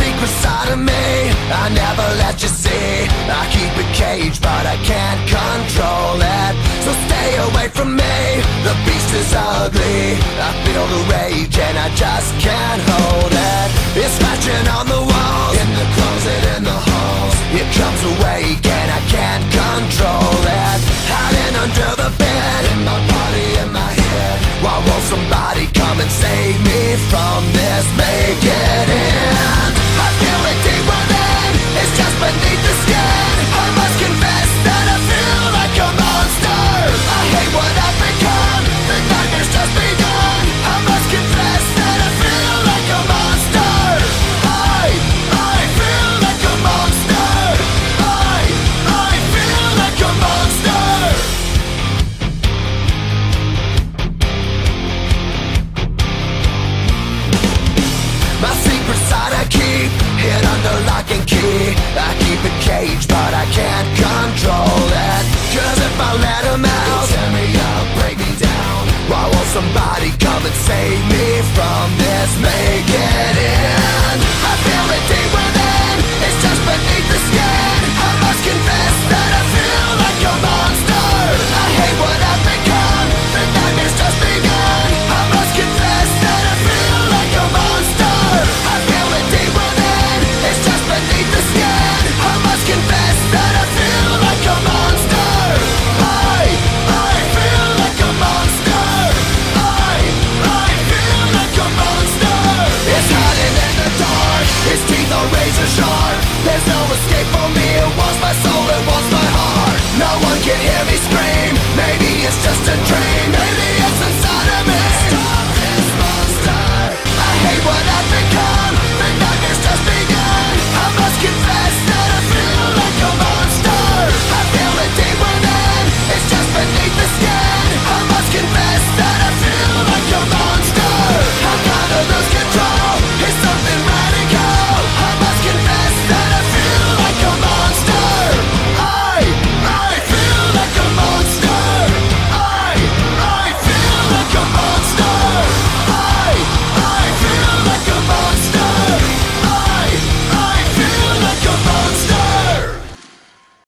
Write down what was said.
secret side of me I never let you see. I keep it caged, but I can't control it, so stay away from me. The beast is ugly, I feel the rage and I just can't hold it. It's scratching on the walls, in the closet, in the halls. It comes awake and I can't control it. Hiding under the bed, in my body, in my head. Why won't somebody come and save me from this? Make it in. I feel it deep within, it's just beneath the skin. I must confess that I feel like a monster. I hate what I've become, the nightmare's just begun. I must confess that I feel like a monster. I feel like a monster. I feel like a monster. My secret side I keep, hid under lock and key. I keep it caged, but I can't control it. Cause if I let him out, tear me up, break me down. Why won't somebody come and save me from this? Make it in. I feel it deep within, it's just beneath the skin. I must confess that I feel like a monster. I hate what I've become, the nightmare's just begun. I must confess that I feel like a monster. I feel it deep within, it's just beneath the skin. I must confess that I feel like a monster. I feel like a monster. I feel like a monster. It's hiding in the dark, its teeth are razor sharp. There's no escape for me, it wants my soul, it wants my heart. No one can hear me scream, maybe it's just a dream.